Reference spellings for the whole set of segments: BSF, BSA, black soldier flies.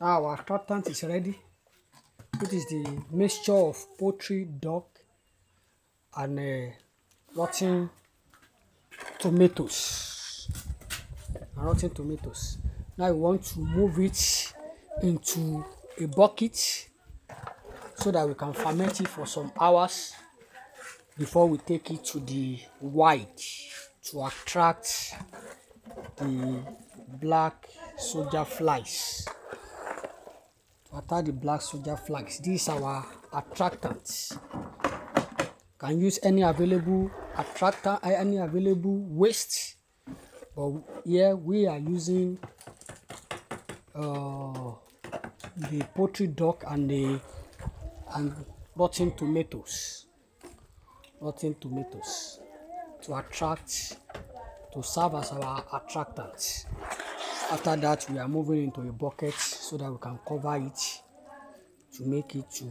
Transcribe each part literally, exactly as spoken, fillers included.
Now our tartant is ready. It is the mixture of poultry, duck, and uh, rotten tomatoes. And rotten tomatoes. Now we want to move it into a bucket so that we can ferment it for some hours before we take it to the white to attract the black soldier flies. To attract the black soldier flies. These are our attractants. Can use any available attractant, any available waste, but here we are using uh, the poultry duck and the and rotten tomatoes. Rotten tomatoes to attract, to serve as our attractants. After that, we are moving into a bucket so that we can cover it to make it to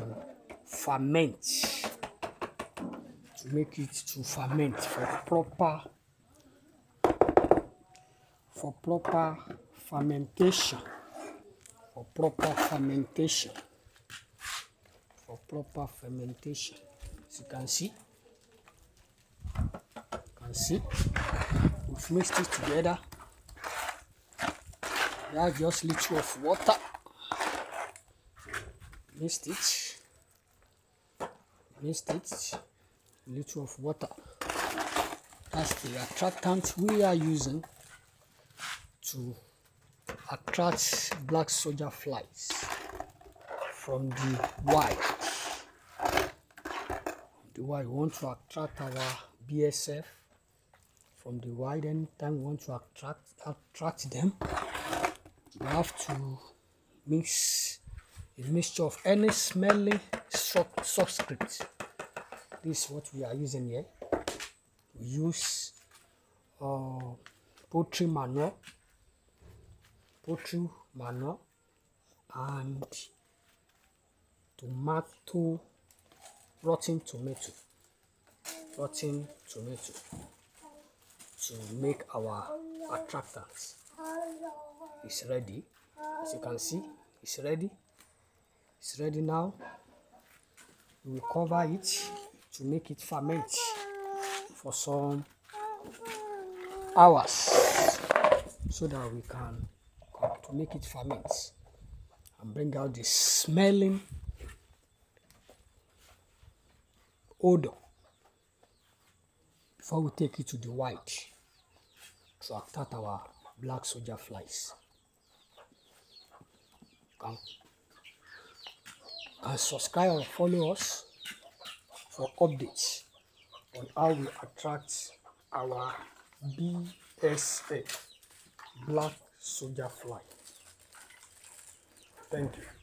ferment, to make it to ferment for proper for proper fermentation for proper fermentation for proper fermentation. As you can see. See, we've mixed it together. We have just a little of water, mixed it, mixed it, a little of water. That's the attractant we are using to attract black soldier flies from the wild. The wild, we want to attract our B S F. From the wild, anytime we want to attract attract them, we have to mix a mixture of any smelly subscript. This is what we are using here. We use uh, poultry manure, poultry manure, and tomato, rotten tomato, rotten tomato. To make our attractants. It's ready. As you can see, it's ready. It's ready now. We will cover it to make it ferment for some hours so that we can to make it ferment and bring out the smelling odor before we take it to the white to attract our black soldier flies. And, and subscribe or follow us for updates on how we attract our B S A, black soldier fly. Thank you.